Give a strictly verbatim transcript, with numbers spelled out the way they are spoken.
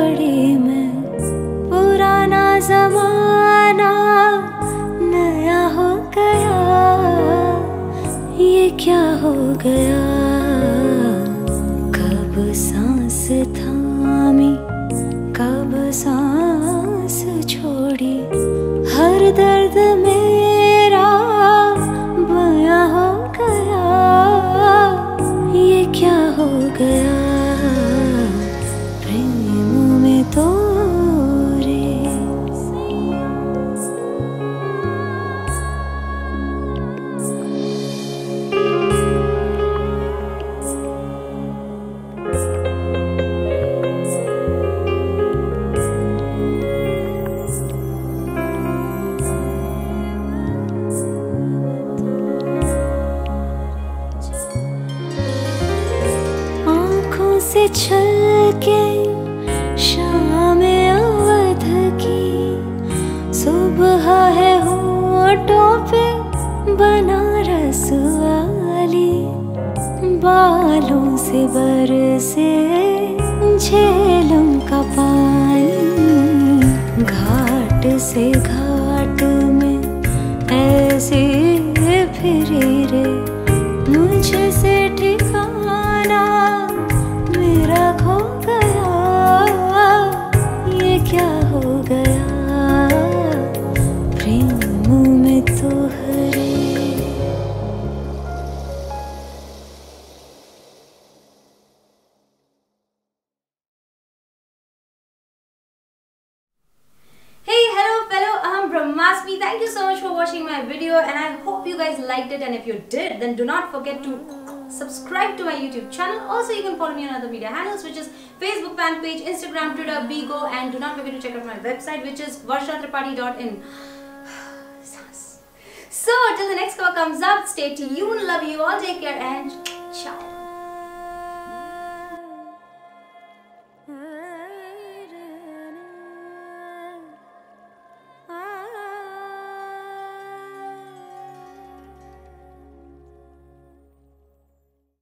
पड़े मैं पुराना जमाना नया हो गया, ये क्या हो गया। कब सांस थामी कब सांस छोड़ी, हर दर्द मेरा बयां हो गया, ये क्या हो गया। से छल के शाम अवध की सुबह है, होठों पे बनारस वाली, बालों से बरसे झेलम का पानी, घाट से घाट में ऐसे फिरे रे, मुझसे ठिकाना खो गया, ये क्या हो गया। प्रेम में तुहरे Brahmasmi, thank you so much for watching my video and I hope you guys liked it, and if you did then do not forget to subscribe to my YouTube channel. Also you can follow me on other media handles which is Facebook fan page, Instagram, Twitter, Bigo, and do not forget to check out my website which is varshathrapati dot in. So till the next cover comes up, stay tuned, love you all, take care and ciao.